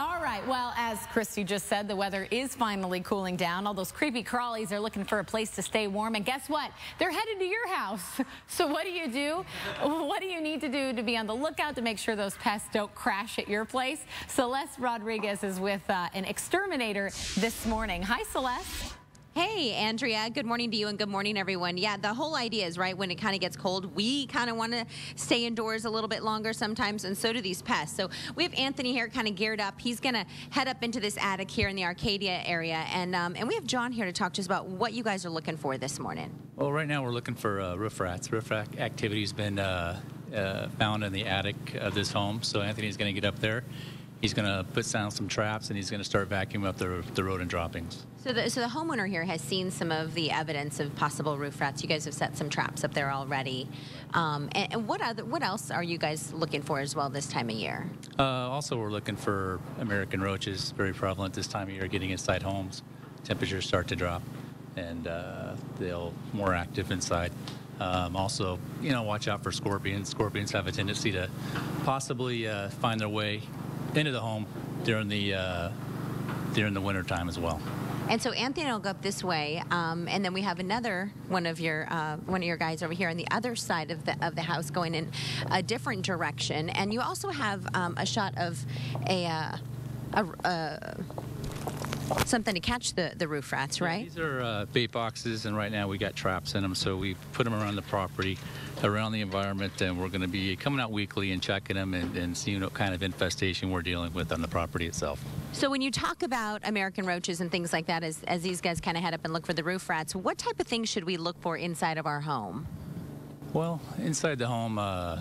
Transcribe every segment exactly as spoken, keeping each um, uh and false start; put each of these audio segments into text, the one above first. All right, well, as Christy just said, the weather is finally cooling down. All those creepy crawlies are looking for a place to stay warm, and guess what? They're headed to your house. So what do you do? What do you need to do to be on the lookout to make sure those pests don't crash at your place? Celeste Rodriguez is with uh, an exterminator this morning. Hi, Celeste. Hey, Andrea, good morning to you and good morning, everyone. Yeah, the whole idea is, right, when it kind of gets cold, we kind of want to stay indoors a little bit longer sometimes, and so do these pests. So we have Anthony here kind of geared up. He's going to head up into this attic here in the Arcadia area, and um, and we have John here to talk to us about what you guys are looking for this morning. Well, right now we're looking for uh, roof rats. Roof rat activity has been uh, uh, found in the attic of this home, so Anthony's going to get up there. He's going to put down some traps, and he's going to start vacuuming up the, the rodent droppings. So the, so the homeowner here has seen some of the evidence of possible roof rats. You guys have set some traps up there already. Um, and and what, other, what else are you guys looking for as well this time of year? Uh, also, we're looking for American roaches, very prevalent this time of year, getting inside homes. Temperatures start to drop, and uh, they'll more active inside. Um, also, you know, watch out for scorpions. Scorpions have a tendency to possibly uh, find their way into the home during the uh, during the winter time as well. And so Anthony will go up this way, um, and then we have another one of your uh, one of your guys over here on the other side of the of the house, going in a different direction. And you also have um, a shot of a, uh, a uh, something to catch the the roof rats, right? Yeah, these are uh, bait boxes, and right now we got traps in them, so we put them around the property, around the environment, and we're going to be coming out weekly and checking them and, and seeing what kind of infestation we're dealing with on the property itself. So when you talk about American roaches and things like that, as, as these guys kind of head up and look for the roof rats, what type of things should we look for inside of our home? Well, inside the home, uh,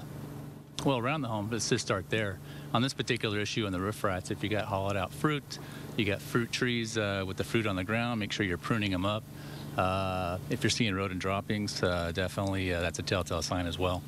well, around the home, let's just start there. On this particular issue on the roof rats, if you got hollowed out fruit, you got fruit trees uh, with the fruit on the ground, make sure you're pruning them up. Uh, if you're seeing rodent droppings, uh, definitely uh, that's a telltale sign as well.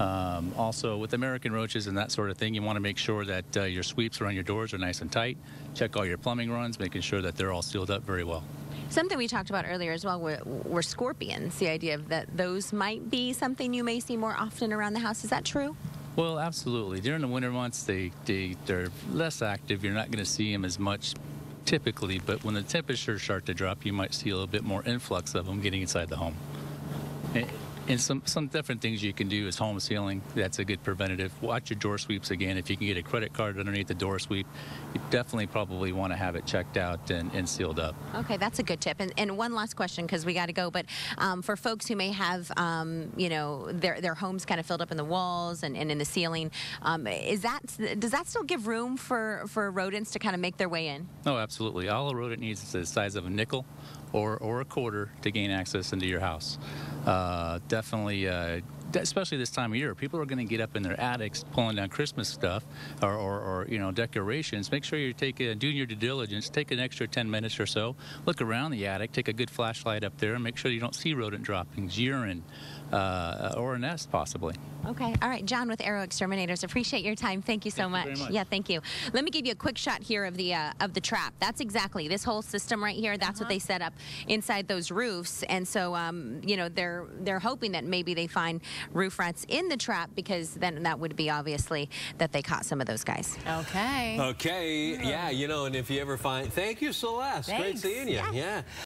Um, also, with American roaches and that sort of thing, you want to make sure that uh, your sweeps around your doors are nice and tight. Check all your plumbing runs, making sure that they're all sealed up very well. Something we talked about earlier as well were, were scorpions, the idea of that those might be something you may see more often around the house. Is that true? Well, absolutely. During the winter months, they, they, they're less active. You're not going to see them as much typically, but when the temperatures start to drop, you might see a little bit more influx of them getting inside the home. And, and some, some different things you can do is home sealing. That's a good preventative. Watch your door sweeps again. If you can get a credit card underneath the door sweep, you definitely probably want to have it checked out and, and sealed up. Okay, that's a good tip. And, and one last question, because we got to go, but um, for folks who may have, um, you know, their, their homes kind of filled up in the walls and, and in the ceiling, um, is that, does that still give room for, for rodents to kind of make their way in? Oh, absolutely. All a rodent needs is the size of a nickel or, or a quarter to gain access into your house. Uh, definitely, uh, especially this time of year, people are going to get up in their attics pulling down Christmas stuff or, or, or you know, decorations. Make sure you're taking, doing your due diligence. Take an extra ten minutes or so. Look around the attic. Take a good flashlight up there and make sure you don't see rodent droppings, urine, uh, or a nest possibly. Okay. All right, John with Arrow Exterminators. Appreciate your time. Thank you so thank much. You much. Yeah, thank you. Let me give you a quick shot here of the uh, of the trap. That's exactly this whole system right here. That's uh-huh. what they set up inside those roofs, and so um, you know they're they're hoping that maybe they find roof rats in the trap, because then that would be obviously that they caught some of those guys. Okay. Okay. Yeah. You know, and if you ever find, thank you, Celeste. Thanks. Great seeing you. Yeah. yeah.